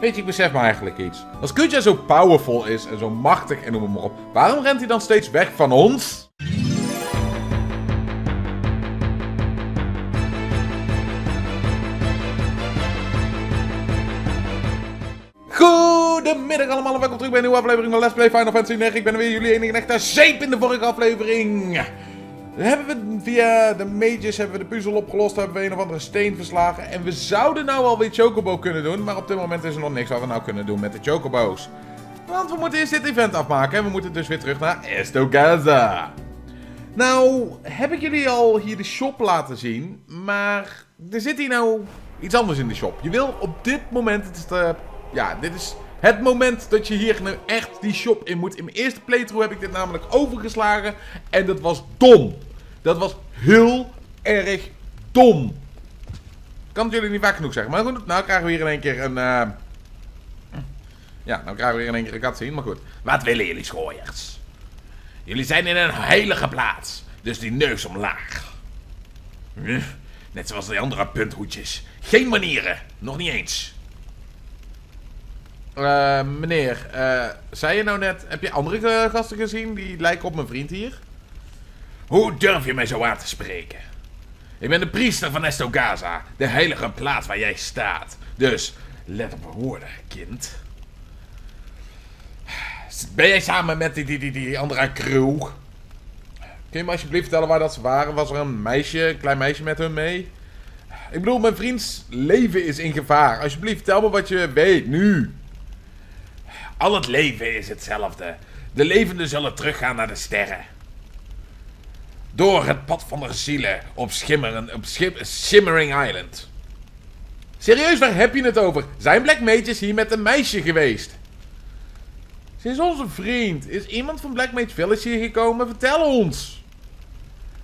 Weet je, ik besef me eigenlijk iets. Als Kuja zo powerful is en zo machtig en noem het maar op, waarom rent hij dan steeds weg van ons? Goedemiddag allemaal en welkom terug bij een nieuwe aflevering van Let's Play Final Fantasy IX. Ik ben weer jullie enige echte zeep. In de vorige aflevering hebben we via de mages de puzzel opgelost, hebben we een of andere steen verslagen. En we zouden nou alweer Chocobo kunnen doen, maar op dit moment is er nog niks wat we nou kunnen doen met de Chocobo's. Want we moeten eerst dit event afmaken en we moeten dus weer terug naar Esto Gaza. Nou, heb ik jullie al hier de shop laten zien, maar er zit hier nou iets anders in de shop. Je wil op dit moment, het is de... Ja, dit is het moment dat je hier nu echt die shop in moet. In mijn eerste playthrough heb ik dit namelijk overgeslagen. En dat was dom. Dat was heel erg dom. Ik kan het jullie niet vaak genoeg zeggen. Maar goed, nou krijgen we hier in één keer een... Ja, nou krijgen we hier in één keer een kat zien. Maar goed. Wat willen jullie schooiers? Jullie zijn in een heilige plaats. Dus die neus omlaag. Net zoals die andere punthoedjes. Geen manieren. Nog niet eens. Meneer, zei je nou net, heb je andere gasten gezien die lijken op mijn vriend hier? Hoe durf je mij zo aan te spreken? Ik ben de priester van Esto Gaza, de heilige plaats waar jij staat. Dus, let op mijn woorden, kind. Ben jij samen met die andere crew? Kun je me alsjeblieft vertellen waar dat ze waren? Was er een meisje, een klein meisje met hun mee? Ik bedoel, mijn vriends leven is in gevaar. Alsjeblieft, vertel me wat je weet, nu. Al het leven is hetzelfde. De levenden zullen teruggaan naar de sterren. Door het pad van de zielen op Shimmering Island. Serieus, waar heb je het over? Zijn Black Mages hier met een meisje geweest? Ze is onze vriend. Is iemand van Black Mage Village hier gekomen? Vertel ons.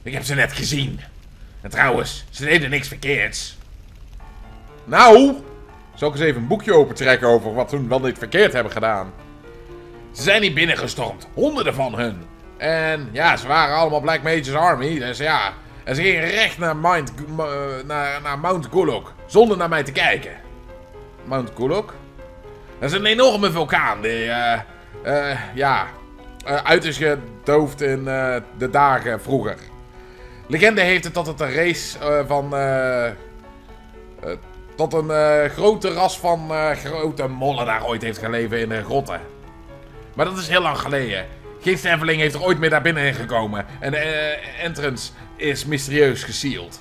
Ik heb ze net gezien. En trouwens, ze deden niks verkeerds. Nou... Zal ik eens even een boekje opentrekken over wat hun wel niet verkeerd hebben gedaan. Ze zijn hier binnengestormd. Honderden van hun. En ja, ze waren allemaal Black Mages Army. Dus ja. En ze gingen recht naar Mount Gulug. Zonder naar mij te kijken. Mount Gulug? Dat is een enorme vulkaan. Die uit is gedoofd in de dagen vroeger. Legende heeft het dat het een race tot een grote ras van grote mollen daar ooit heeft geleven in de grotten. Maar dat is heel lang geleden. Geen sterveling heeft er ooit meer naar binnen gekomen. En de entrance is mysterieus gesealed.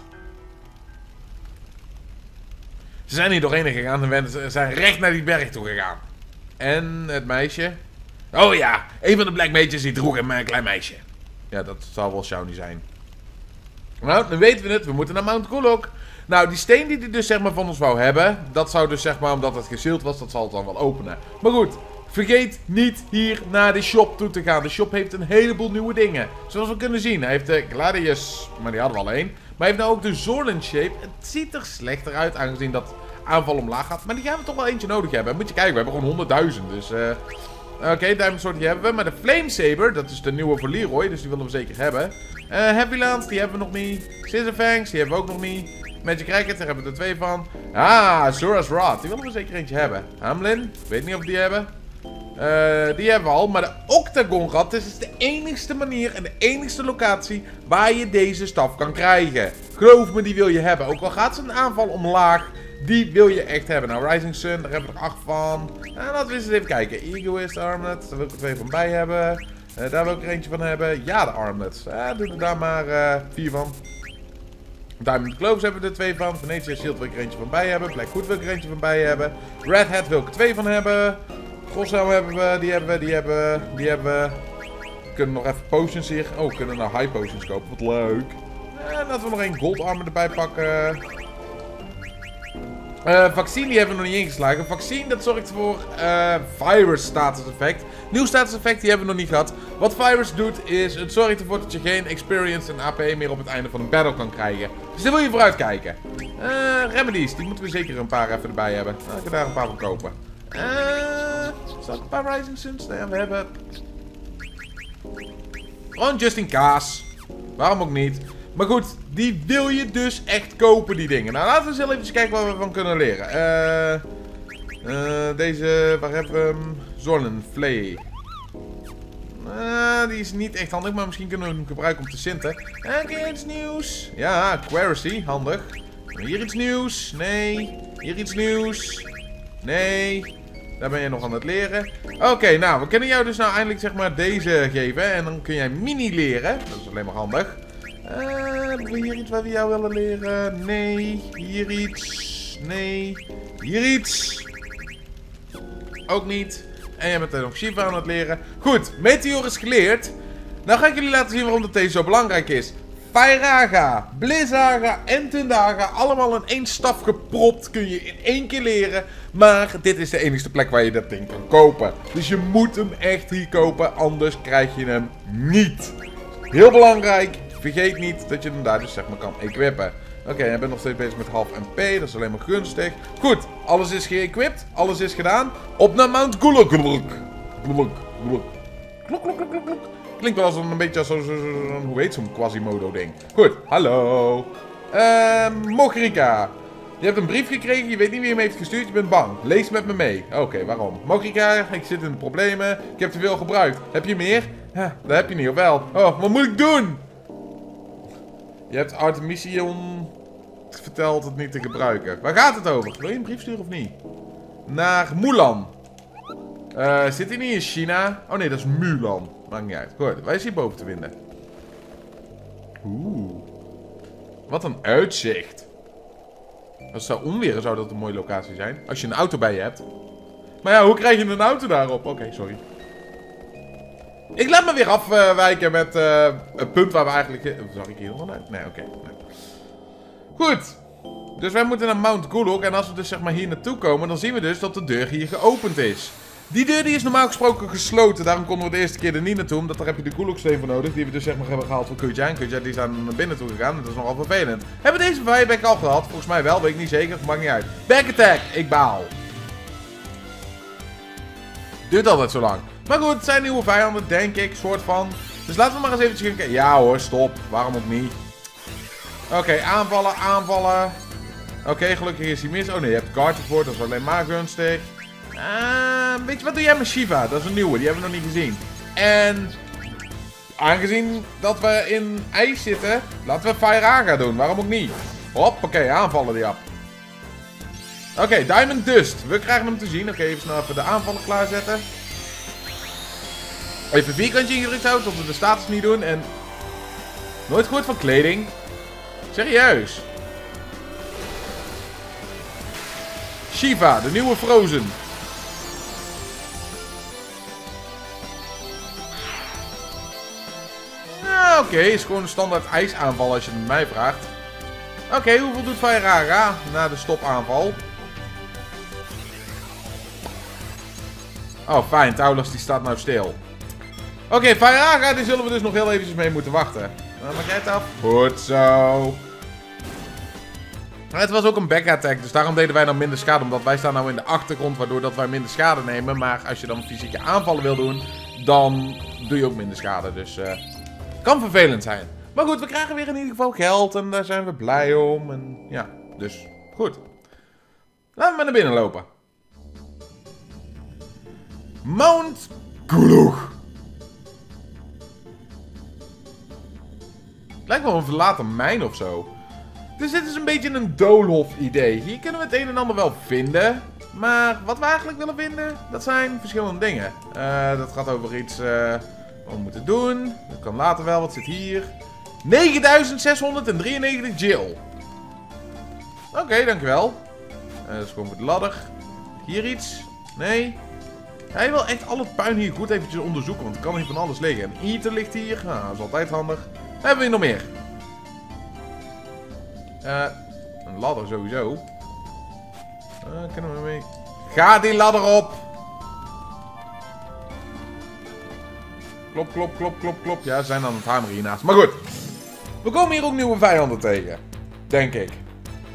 Ze zijn hier doorheen gegaan en ze zijn recht naar die berg toe gegaan. En het meisje? Oh ja, een van de Black Mages die droeg een klein meisje. Ja, dat zal wel Shauni zijn. Nou, dan weten we het. We moeten naar Mount Gulug. Nou, die steen die hij dus zeg maar van ons wou hebben, dat zou dus zeg maar, omdat het gesealed was, dat zal het dan wel openen. Maar goed, vergeet niet hier naar de shop toe te gaan. De shop heeft een heleboel nieuwe dingen. Zoals we kunnen zien, hij heeft de Gladius, maar die hadden we al één. Maar hij heeft nou ook de Zorlin Shape. Het ziet er slechter uit, aangezien dat aanval omlaag gaat. Maar die gaan we toch wel eentje nodig hebben. Moet je kijken, we hebben gewoon 100.000, dus... Oké, Diamond Sword die hebben we. Maar de Flamesaber, dat is de nieuwe voor Leroy, dus die willen we zeker hebben. Happy Lance, die hebben we nog niet. Scissor Fangs, die hebben we ook nog niet. Magic Racket, daar hebben we er twee van. Ah, Zora's Rod. Die willen we zeker eentje hebben. Hamlin, weet niet of we die hebben. Die hebben we al. Maar de Octagon Rod, dus is de enigste manier en de enigste locatie waar je deze staf kan krijgen. Geloof me, die wil je hebben. Ook al gaat ze een aanval omlaag, die wil je echt hebben. Nou, Rising Sun, daar hebben we er 8 van. Laten we eens even kijken. Egoist, Armlet, daar wil ik er 2 van bij hebben. Daar wil ik er eentje van hebben. Ja, de Armlets. Doe er daar maar 4 van. Diamond Gloves hebben we er 2 van. Venetia Shield wil ik er eentje van bij hebben. Blackwood wil ik er eentje van bij hebben. Red Hat wil ik er 2 van hebben. Crosshelm hebben we. Die hebben we. Die hebben we. Die hebben we. We kunnen nog even potions hier. Oh, we kunnen nou high potions kopen. Wat leuk. Laten we nog 1 gold armor erbij pakken. Vaccin die hebben we nog niet ingeslagen. Vaccin dat zorgt voor virus status effect. Nieuw status effect die hebben we nog niet gehad. Wat virus doet is het zorgt ervoor dat je geen experience en AP meer op het einde van een battle kan krijgen. Dus daar wil je vooruit kijken. Remedies, die moeten we zeker een paar even erbij hebben. Nou, ik kan daar een paar van kopen. Zal ik een paar Rising Suns hebben? Gewoon just in case. Waarom ook niet? Maar goed, die wil je dus echt kopen, die dingen. Nou, laten we eens even kijken wat we van kunnen leren. Deze, waar hebben we hem? Zonnevlee. Die is niet echt handig, maar misschien kunnen we hem gebruiken om te sinten. Oké, iets nieuws. Ja, Quaracy, handig. Hier iets nieuws. Nee. Hier iets nieuws. Nee. Daar ben je nog aan het leren. Oké, nou, we kunnen jou dus nou eindelijk zeg maar deze geven. En dan kun jij mini leren. Dat is alleen maar handig. Hebben we hier iets wat we jou willen leren? Nee. Hier iets. Nee. Hier iets. Ook niet. En jij bent dan nog Shiva aan het leren. Goed, Meteor is geleerd. Nou ga ik jullie laten zien waarom dat deze zo belangrijk is. Fairaga, Blizzaga en Tundaga, allemaal in één staf gepropt, kun je in één keer leren. Maar dit is de enige plek waar je dat ding kan kopen. Dus je moet hem echt hier kopen, anders krijg je hem niet. Heel belangrijk, vergeet niet dat je hem daar dus zeg maar kan equippen. Oké, jij bent nog steeds bezig met half MP, dat is alleen maar gunstig. Goed, alles is geëquipt, alles is gedaan. Op naar Mount Gulug. Klinkt wel als een beetje als zo'n, hoe heet zo'n Quasimodo ding. Goed, hallo. Mogrika. Je hebt een brief gekregen, je weet niet wie hem heeft gestuurd, je bent bang. Lees met me mee. Oké, waarom? Mogrika, ik zit in de problemen, ik heb te veel gebruikt. Heb je meer? Huh, dat heb je niet, of wel? Oh, wat moet ik doen? Je hebt Artemision verteld het niet te gebruiken. Waar gaat het over? Wil je een brief sturen of niet? Naar Mulan. Zit hij niet in China? Oh nee, dat is Mulan. Maakt niet uit. Goed, wij zijn hier boven te vinden. Oeh. Wat een uitzicht. Als het zou onweren, zou dat een mooie locatie zijn. Als je een auto bij je hebt. Maar ja, hoe krijg je een auto daarop? Oké, sorry. Ik laat me weer afwijken met het punt waar we eigenlijk... Zag ik hier nog uit? Nee, oké. Goed. Dus wij moeten naar Mount Gulug. En als we dus zeg maar hier naartoe komen, dan zien we dus dat de deur hier geopend is. Die deur die is normaal gesproken gesloten. Daarom konden we de eerste keer er niet naartoe. Omdat daar heb je de Gulugsteen voor nodig. Die we dus zeg maar hebben gehaald van Kuja. En Kuja die is aan naar binnen toe gegaan. Dat is nogal vervelend. Hebben we deze buyback al gehad? Volgens mij wel. Weet ik niet zeker. Maakt niet uit. Back attack. Ik baal. Duurt altijd zo lang. Maar goed, het zijn nieuwe vijanden, denk ik, soort van. Dus laten we maar eens eventjes gaan kijken. Ja hoor, stop. Waarom ook niet? Oké, aanvallen, aanvallen. Oké, gelukkig is hij mis. Oh nee, je hebt kaart ervoor, dat is alleen maar gunstig. Weet je, wat doe jij met Shiva? Dat is een nieuwe, die hebben we nog niet gezien. En aangezien dat we in ijs zitten, laten we Fairaga doen. Waarom ook niet? Hoppakee, aanvallen die app. Oké, Diamond Dust. We krijgen hem te zien. Oké, even snel even de aanvallen klaarzetten. Even vierkantje ingedrukt houden tot we de status niet doen en... Nooit gehoord van kleding. Serieus. Shiva, de nieuwe Frozen. Nou, oké, is gewoon een standaard ijsaanval als je het mij vraagt. Oké, hoeveel doet Fairaga na de stopaanval? Oh, fijn, Taulas die staat nou stil. Oké, Fairaga, daar zullen we dus nog heel eventjes mee moeten wachten. Maak jij het af? Goed zo. Het was ook een back attack, dus daarom deden wij dan minder schade. Omdat wij staan nou in de achtergrond, waardoor dat wij minder schade nemen. Maar als je dan fysieke aanvallen wil doen, dan doe je ook minder schade. Dus kan vervelend zijn. Maar goed, we krijgen weer in ieder geval geld en daar zijn we blij om. En ja, dus goed. Laten we maar naar binnen lopen. Mount Gulug. Lijkt wel een verlaten mijn of zo. Dus dit is een beetje een doolhof idee. Hier kunnen we het een en ander wel vinden. Maar wat we eigenlijk willen vinden, dat zijn verschillende dingen. Dat gaat over iets wat we moeten doen. Dat kan later wel, wat zit hier? 9693 Jill. Oké, dankjewel. Dat is gewoon voor de ladder. Hier iets? Nee. Hij wil echt al het puin hier goed eventjes onderzoeken, want er kan hier van alles liggen. Een eten ligt hier, nou, dat is altijd handig. Hebben we hier nog meer? Een ladder sowieso. Kunnen we mee? Ga die ladder op! Klop, klop, klop, klop, klop. Ja, ze zijn aan het hameren hiernaast. Maar goed. We komen hier ook nieuwe vijanden tegen. Denk ik.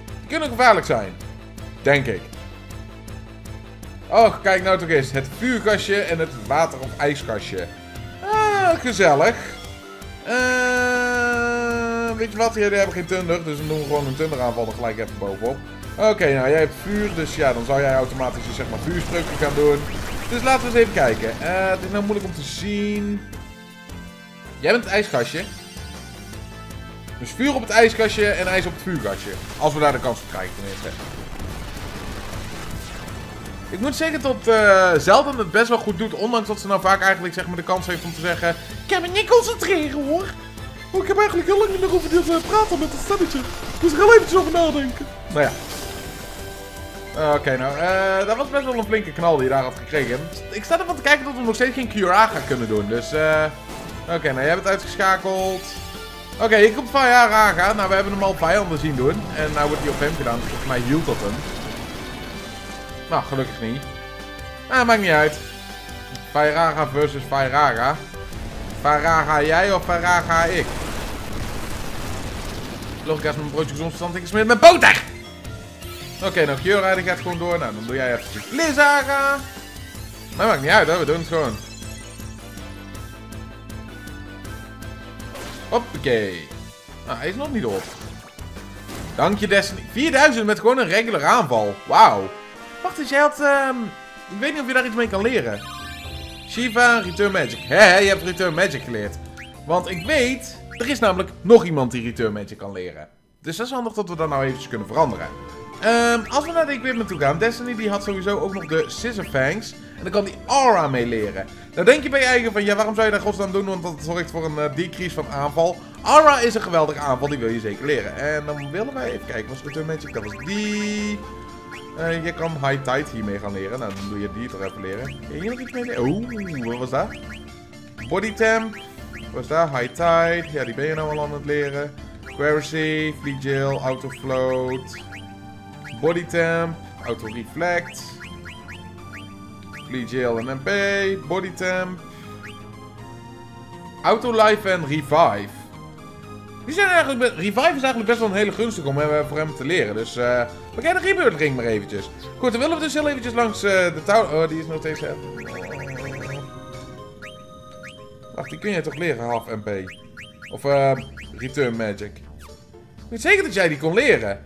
Die kunnen gevaarlijk zijn. Denk ik. Och, kijk nou toch eens. Het vuurkastje en het water- of ijskastje. Gezellig. Weet je wat? Jullie hebben geen thunder, dus dan doen we gewoon een thunderaanval er gelijk even bovenop. Oké, nou jij hebt vuur, dus ja, dan zou jij automatisch dus, zeg maar vuurspreukje gaan doen. Dus laten we eens even kijken. Het is nou moeilijk om te zien. Jij bent het ijskastje. Dus vuur op het ijskastje en ijs op het vuurkastje. Als we daar de kans op krijgen tenminste. Ik moet zeggen dat Zelda het best wel goed doet. Ondanks dat ze nou vaak eigenlijk zeg maar, de kans heeft om te zeggen... Ik kan me niet concentreren hoor. Oh, ik heb eigenlijk heel lang niet meer over dit praten met het stemmetje. Ik moest er heel eventjes over nadenken. Nou ja. Oké, nou, dat was best wel een flinke knal die je daar had gekregen. Ik sta ervan te kijken dat we nog steeds geen Quaracy kunnen doen. Dus, oké, nou, jij hebt het uitgeschakeld. Oké, hier komt Fairaga. Nou, we hebben hem al vijanden zien doen. En nou wordt hij op hem gedaan. Dus volgens mij hield dat hem. Nou, gelukkig niet. Nou, maakt niet uit. Fairaga versus Fairaga. Fairaga jij of Fairaga ik? Logica is mijn broodje gezondstand. Ik smeer met boter! Oké, nou, Giora, die gaat gewoon door. Nou, dan doe jij even Lizaga. Maar maakt niet uit, hè. We doen het gewoon. Hoppakee. Nou, hij is nog niet op. Dank je, Destiny. 4000 met gewoon een regular aanval. Wauw. Wacht eens, jij had... Ik weet niet of je daar iets mee kan leren. Shiva, Return Magic. Hé, je hebt Return Magic geleerd. Want ik weet... Er is namelijk nog iemand die Return Magic kan leren. Dus dat is handig dat we dat nou eventjes kunnen veranderen. Als we naar de equipment toe gaan. Destiny die had sowieso ook nog de Scissor Fangs. En dan kan die Aura mee leren. Nou denk je bij je eigen van, ja waarom zou je daar godsnaam doen? Want dat zorgt voor een decrease van aanval. Aura is een geweldige aanval, die wil je zeker leren. En dan willen wij even kijken. Was Return Magic, dat was die... je kan High Tide hiermee gaan leren. Nou, dan doe je die toch even leren. Hier nog iets mee leren? Oeh, wat was dat? Body Temp. Wat was dat? High Tide. Ja, die ben je nou al aan het leren. Quaracy, Flee Jail, Autofloat. Body Temp. Auto Reflect. Flee Jail en MP. Body Temp. Auto Life en Revive. Die zijn eigenlijk... Revive is eigenlijk best wel een hele gunstige om voor hem te leren. Dus we gaan de Rebirth Ring maar eventjes. Goed, dan willen we dus heel eventjes langs de touw... Oh, die is nog steeds... Wacht, die kun jij toch leren, half MP? Of Return Magic. Ik weet zeker dat jij die kon leren.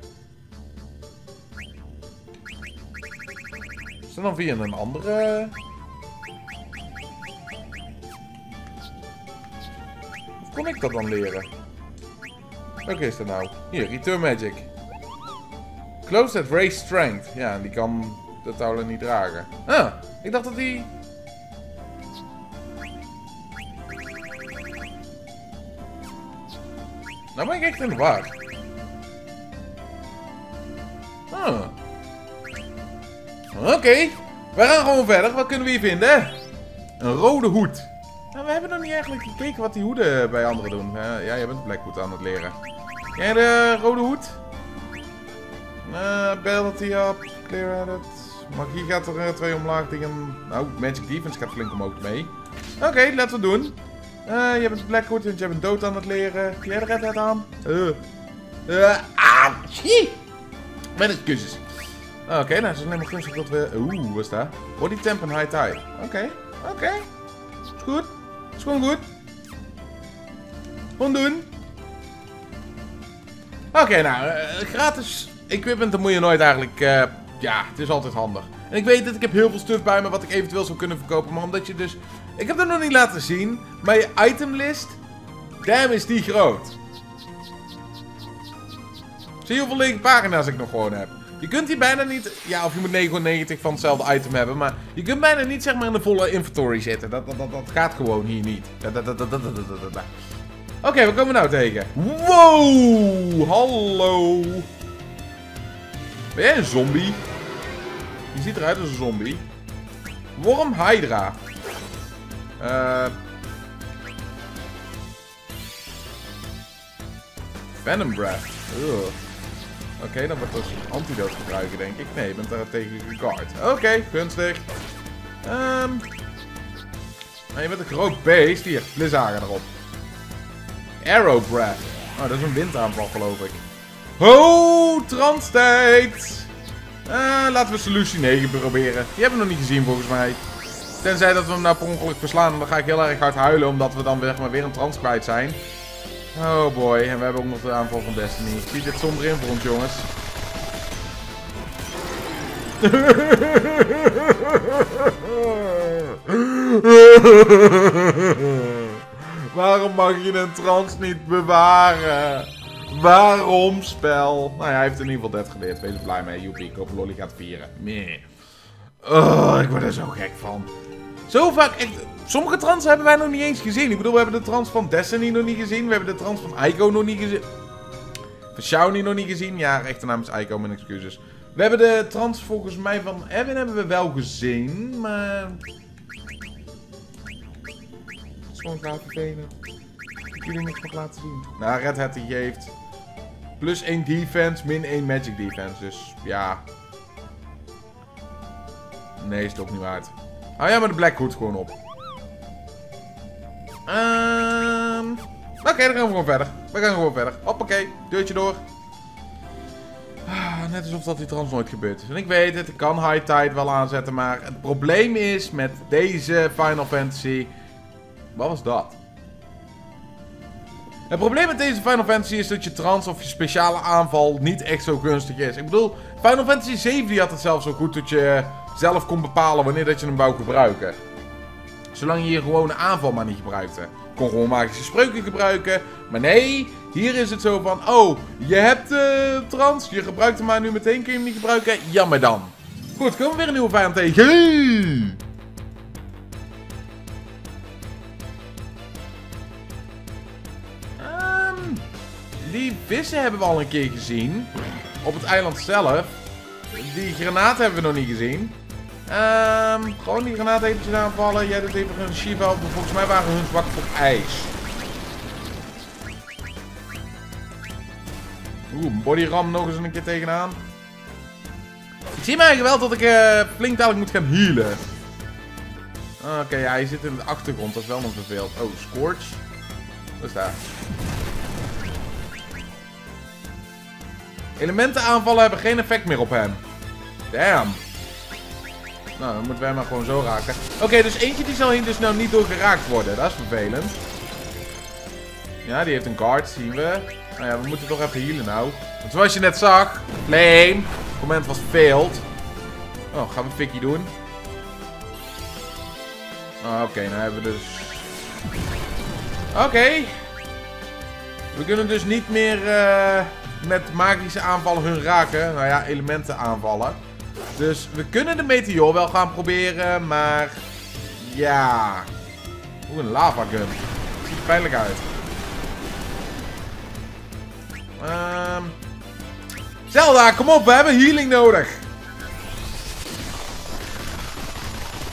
Is dat dan via een andere... Of kon ik dat dan leren? Oké, is dat nou? Hier, Return Magic. Close at Race Strength. Ja, die kan de touwen niet dragen. Ah, ik dacht dat die... Nou ben ik echt in de war. Ah. Oké, we gaan gewoon verder. Wat kunnen we hier vinden? Een rode hoed. Nou, we hebben nog niet eigenlijk gekeken wat die hoeden bij anderen doen. Ja, jij bent Blackwood aan het leren. Jij de rode hoed? Ability up, clear at it. Magie gaat er twee omlaag tegen... Nou, Magic Defense gaat flink omhoog mee. Oké, laten we doen. Jij bent Blackwood, want jij bent dood aan het leren. Kun jij de Red Hat aan? Met het kusjes. Oké, nou, het is alleen maar gunstig dat we... Oeh, wat is dat? Body Temp en High Tide. Oké. Is goed. Is gewoon goed. Gewoon doen. Oké, nou, gratis equipment, dat moet je nooit eigenlijk, ja, het is altijd handig. En ik weet dat ik heb heel veel stuff bij me wat ik eventueel zou kunnen verkopen, maar omdat je dus, ik heb dat nog niet laten zien, maar je itemlist, damn is die groot. Zie je hoeveel lege pagina's ik nog gewoon heb. Je kunt hier bijna niet, ja, of je moet 99 van hetzelfde item hebben, maar je kunt bijna niet zeg maar in de volle inventory zitten. Dat gaat gewoon hier niet. Oké, wat komen we nou tegen? Wow, hallo. Ben jij een zombie? Je ziet eruit als een zombie. Worm Hydra. Venom Breath. Oké, dan wordt dus een antidote gebruiken, denk ik. Nee, je bent daar tegen guard. Oké, gunstig. Nou, je bent een groot beest. Hier, Blizzard erop. Arrow Breath. Oh, dat is een windaanval, geloof ik. Ho, transtijd. Laten we Solutie 9 proberen. Die hebben we nog niet gezien, volgens mij. Tenzij dat we hem nou per ongeluk verslaan. Dan ga ik heel erg hard huilen, omdat we dan zeg maar, weer een trans kwijt zijn. Oh boy, en we hebben ook nog de aanval van Destiny. Wie zit zonder in voor ons, jongens? Waarom mag je een trans niet bewaren? Waarom, spel? Nou ja, hij heeft in ieder geval dat geleerd. Wees er blij mee. Joepie, Koop Lolly gaat vieren. Nee. Oh, ik word er zo gek van. Zo vaak echt... Sommige trans hebben wij nog niet eens gezien. Ik bedoel, we hebben de trans van Destiny nog niet gezien. We hebben de trans van Eiko nog niet gezien. Van Shauni nog niet gezien. Ja, echte naam is Eiko, mijn excuses. We hebben de trans volgens mij van Evan hebben we wel gezien, maar... Soms nou vervelend. Ik jullie niks mag laten zien. Nou, Red Hat die geeft. Plus 1 defense, min 1 magic defense. Dus ja. Nee, is het ook niet waard. Hou jij maar de Blackwood gewoon op. Oké, dan gaan we gewoon verder. We gaan gewoon verder. Hoppakee, deurtje door. Net alsof dat die trans nooit gebeurt. En ik weet het, ik kan High Tide wel aanzetten. Maar het probleem is met deze Final Fantasy... Wat was dat? Het probleem met deze Final Fantasy is dat je trans of je speciale aanval niet echt zo gunstig is. Ik bedoel, Final Fantasy 7 had het zelfs zo goed dat je zelf kon bepalen wanneer dat je hem wou gebruiken. Zolang je je gewone aanval maar niet gebruikte. Je kon gewoon magische spreuken gebruiken. Maar nee, hier is het zo van, oh, je hebt trans, je gebruikt hem maar nu meteen, kun je hem niet gebruiken. Jammer dan. Goed, komen we weer een nieuwe vijand tegen. Hey! Die vissen hebben we al een keer gezien. Op het eiland zelf. Die granaat hebben we nog niet gezien. Gewoon die granaat eventjes aanvallen. Jij doet even een Shiva op. Volgens mij waren hun zwak op ijs. Oeh, bodyram nog eens een keer tegenaan. Ik zie me eigenlijk wel dat ik flink dadelijk moet gaan healen. Oké, ja, hij zit in de achtergrond. Dat is wel nog verveeld. Oh, Scorch. Dat is daar. Elementaanvallen hebben geen effect meer op hem. Damn. Nou, dan moeten wij hem maar gewoon zo raken. Oké, dus eentje die zal hier dus nou niet door geraakt worden. Dat is vervelend. Ja, die heeft een guard, zien we. Nou ja, we moeten toch even healen nou. Want zoals je net zag, flame. Het moment was verveeld. Oh, gaan we Fikkie doen? Oh, oké, nou hebben we dus... Oké. We kunnen dus niet meer... met magische aanvallen hun raken. Nou ja, elementen aanvallen. Dus we kunnen de meteor wel gaan proberen, maar... Ja... Oeh, een lavagun. Ziet er pijnlijk uit. Zelda, kom op, we hebben healing nodig.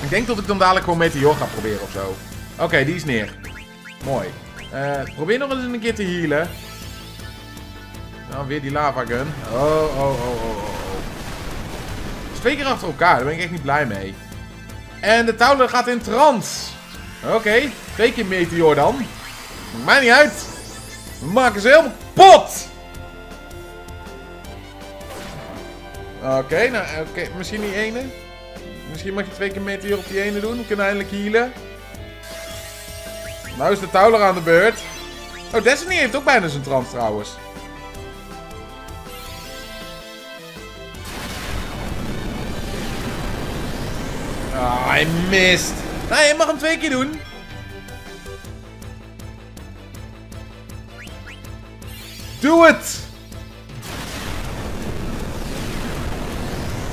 Ik denk dat ik dan dadelijk gewoon meteor ga proberen of zo. Oké, die is neer. Mooi. Probeer nog eens een keer te healen. Nou, weer die lavagun. Oh. Dat is 2 keer achter elkaar. Daar ben ik echt niet blij mee. En de touwler gaat in trans. Oké, 2 keer meteor dan. Maakt mij niet uit. We maken ze helemaal pot. Oké, nou, oké. Misschien die ene. Misschien mag je 2 keer meteor op die ene doen. We kunnen eindelijk healen. Nou is de touwler aan de beurt. Oh, Destiny heeft ook bijna zijn trans trouwens. Ah, hij mist. Nee, je mag hem 2 keer doen. Doe het!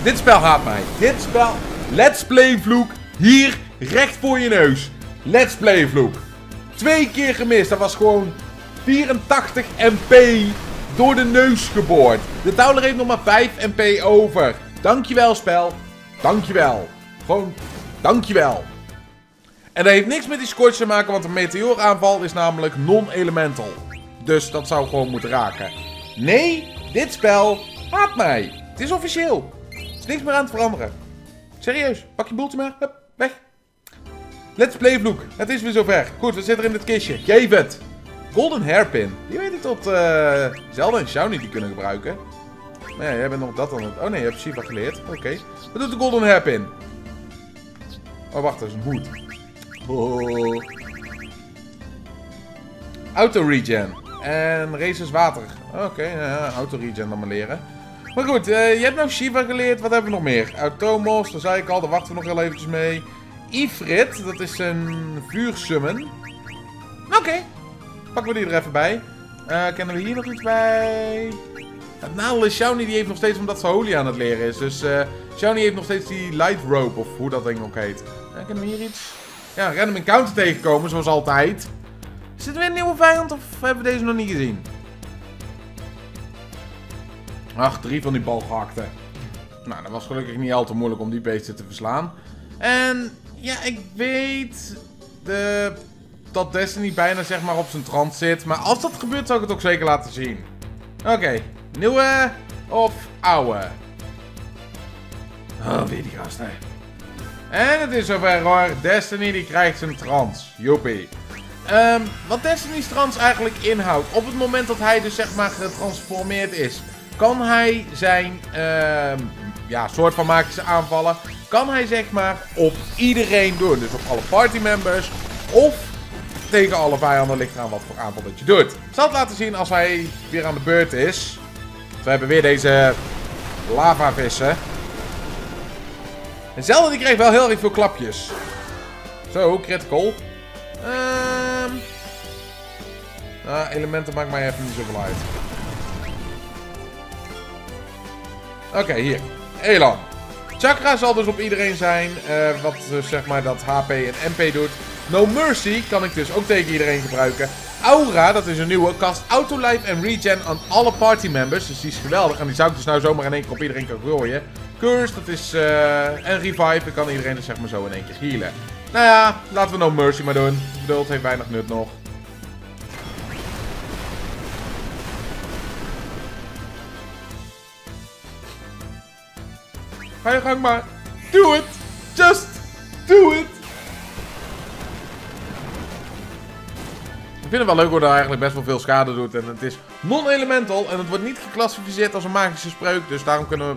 Dit spel haat mij. Dit spel... Let's play vloek. Hier, recht voor je neus. Let's play vloek. 2 keer gemist. Dat was gewoon 84 MP door de neus geboord. De touwler heeft nog maar 5 MP over. Dankjewel, spel. Dankjewel. Gewoon, dankjewel. En dat heeft niks met die scorch te maken, want een meteoraanval is namelijk non-elemental. Dus dat zou gewoon moeten raken. Nee, dit spel haat mij. Het is officieel. Er is niks meer aan het veranderen. Serieus, pak je boeltje maar. Hup, weg. Let's play vloek. Het is weer zover. Goed, we zitten er in dit kistje. Geef het. Golden hairpin. Die weet ik tot Zelda en Shauni die kunnen gebruiken. Maar ja, jij bent nog dat aan het... Oh nee, je hebt Shiva geleerd. Oké. Wat doet de golden hairpin? Oh, wacht, dat is een hoed. Oh. Auto-regen. En races water. Oké, auto-regen dan maar leren. Maar goed, je hebt nou Shiva geleerd. Wat hebben we nog meer? Automos, daar zei ik al, daar wachten we nog heel eventjes mee. Ifrit, dat is een vuursummon. Oké. Pakken we die er even bij. Kennen we hier nog iets bij? Het nadeel is, Shauni die heeft nog steeds, omdat ze Holy aan het leren is. Dus Shauni heeft nog steeds die Light Rope, of hoe dat ding ook heet. Kennen we hier iets? Ja, random encounter tegenkomen, zoals altijd. Zit er weer een nieuwe vijand, of hebben we deze nog niet gezien? Ach, 3 van die balgehakte. Nou, dat was gelukkig niet al te moeilijk om die beesten te verslaan. En ja, ik weet dat Destiny bijna zeg maar op zijn trant zit. Maar als dat gebeurt, zou ik het ook zeker laten zien. Oké, nieuwe of oude? Oh, weer die gasten. En het is zover hoor. Destiny die krijgt zijn trans. Joepie. Wat Destiny's trans eigenlijk inhoudt. Op het moment dat hij dus zeg maar getransformeerd is. Kan hij zijn soort van magische aanvallen. Kan hij zeg maar op iedereen doen. Dus op alle partymembers. Of tegen alle vijanden, ligt eraan wat voor aanval dat je doet. Ik zal het laten zien als hij weer aan de beurt is. We hebben weer deze lavavissen. En Zelda die kreeg wel heel erg veel klapjes. Zo, critical. Elementen maakt mij even niet zoveel uit. Oké, hier. Elan. Chakra zal dus op iedereen zijn. Wat dus zeg maar dat HP en MP doet. No Mercy kan ik dus ook tegen iedereen gebruiken. Aura, dat is een nieuwe. Cast Autolife en Regen aan alle partymembers. Dus die is geweldig. En die zou ik dus nou zomaar in één keer op iedereen kunnen gooien. Curse, dat is... en Revive, ik kan iedereen dus zeg maar zo in één keer healen. Nou ja, laten we No Mercy maar doen. Geduld heeft weinig nut nog. Ga je gang maar. Do it. Just do it. Ik vind het wel leuk hoe dat eigenlijk best wel veel schade doet. En het is non-elemental. En het wordt niet geclassificeerd als een magische spreuk. Dus daarom konden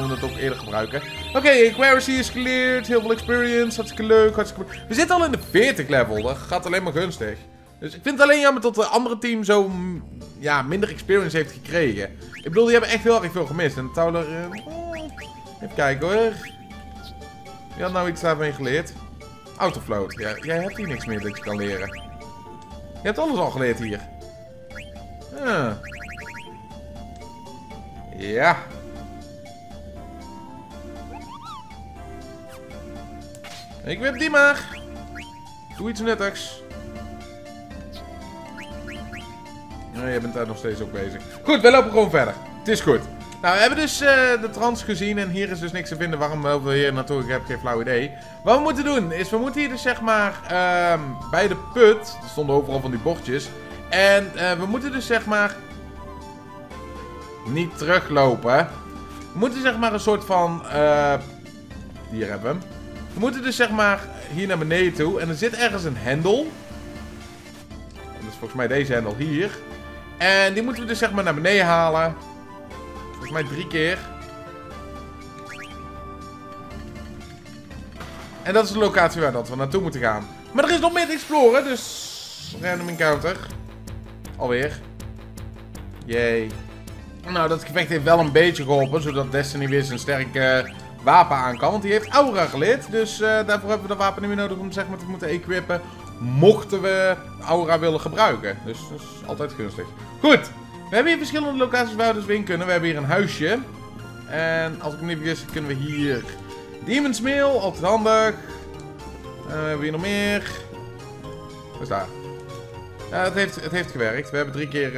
we het ook eerder gebruiken. Oké, Quaracy is geleerd. Heel veel experience. Hartstikke leuk. We zitten al in de 40 level. Dat gaat alleen maar gunstig. Dus ik vind het alleen jammer dat de andere team zo minder experience heeft gekregen. Ik bedoel, die hebben echt heel erg veel gemist. En de Towler... Even kijken hoor. Je had nou iets daarmee geleerd. Autofloat. Ja, jij hebt hier niks meer dat je kan leren. Je hebt alles al geleerd hier. Ja. Ik wip die maar. Doe iets nuttigs. Nee, jij bent daar nog steeds ook bezig. Goed, wij lopen gewoon verder. Het is goed. Nou, we hebben dus de trans gezien en hier is dus niks te vinden. Waarom we hier naartoe? Ik heb geen flauw idee. Wat we moeten doen is, we moeten hier dus zeg maar bij de put. Er stonden overal van die bochtjes. En we moeten dus zeg maar niet teruglopen. We moeten zeg maar een soort van... hier hebben we hem. We moeten dus zeg maar hier naar beneden toe. En er zit ergens een hendel. Dat is volgens mij deze hendel hier. En die moeten we dus zeg maar naar beneden halen. Volgens mij 3 keer. En dat is de locatie waar dat we naartoe moeten gaan. Maar er is nog meer te exploren, dus... Random encounter. Alweer. Jee. Nou, dat gevecht heeft wel een beetje geholpen, zodat Destiny weer zijn sterke wapen aan kan. Want die heeft Aura geleerd, dus daarvoor hebben we dat wapen niet meer nodig om zeg maar te moeten equippen. Mochten we Aura willen gebruiken. Dus dat is altijd gunstig. Goed. We hebben hier verschillende locaties waar we dus in kunnen. We hebben hier een huisje. En als ik me niet vergis, kunnen we hier... Demon's Mail, altijd handig. We hebben hier nog meer. Wat is daar? Het heeft gewerkt. We hebben 3 keer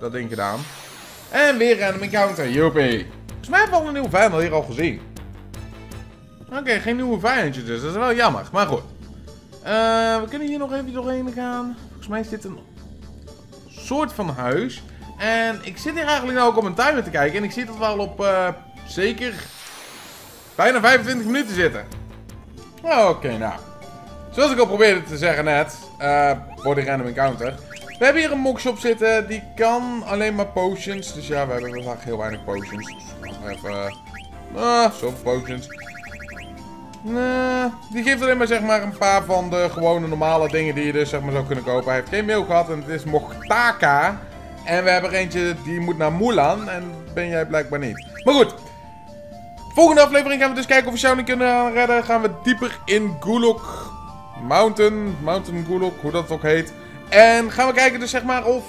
dat ding gedaan. En weer random encounter. Joepie. Volgens mij hebben we al een nieuwe vijand hier al gezien. Oké, geen nieuwe vijandje dus. Dat is wel jammer. Maar goed. We kunnen hier nog even doorheen gaan. Volgens mij is dit een soort van huis. En ik zit hier eigenlijk nou ook op mijn timer te kijken. En ik zie dat we al op zeker bijna 25 minuten zitten. Oké, nou. Zoals ik al probeerde te zeggen net. Voor de random encounter. We hebben hier een mockshop zitten. Die kan alleen maar potions. Dus ja, we hebben vandaag heel weinig potions. Dus laten we even... zoveel potions. Die geeft alleen maar zeg maar een paar van de gewone normale dingen die je dus zeg maar zou kunnen kopen. Hij heeft geen mail gehad en het is Mochtaka. En we hebben er eentje die moet naar Mulan. En ben jij blijkbaar niet. Maar goed. Volgende aflevering gaan we dus kijken of we Shauni kunnen redden. Gaan we dieper in Gulug Mountain. Mountain Gulug, hoe dat ook heet. En gaan we kijken dus zeg maar of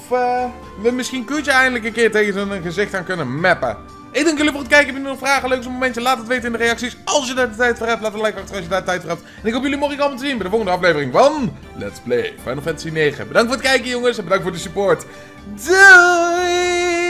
we misschien Kuja eindelijk een keer tegen zijn gezicht aan kunnen mappen. Ik dank jullie voor het kijken. Heb je nog vragen? Leuk zo'n momentje. Laat het weten in de reacties. Als je daar de tijd voor hebt, laat een like achter als je daar de tijd voor hebt. En ik hoop jullie morgen allemaal te zien bij de volgende aflevering van Let's Play Final Fantasy IX. Bedankt voor het kijken jongens en bedankt voor de support. Doei!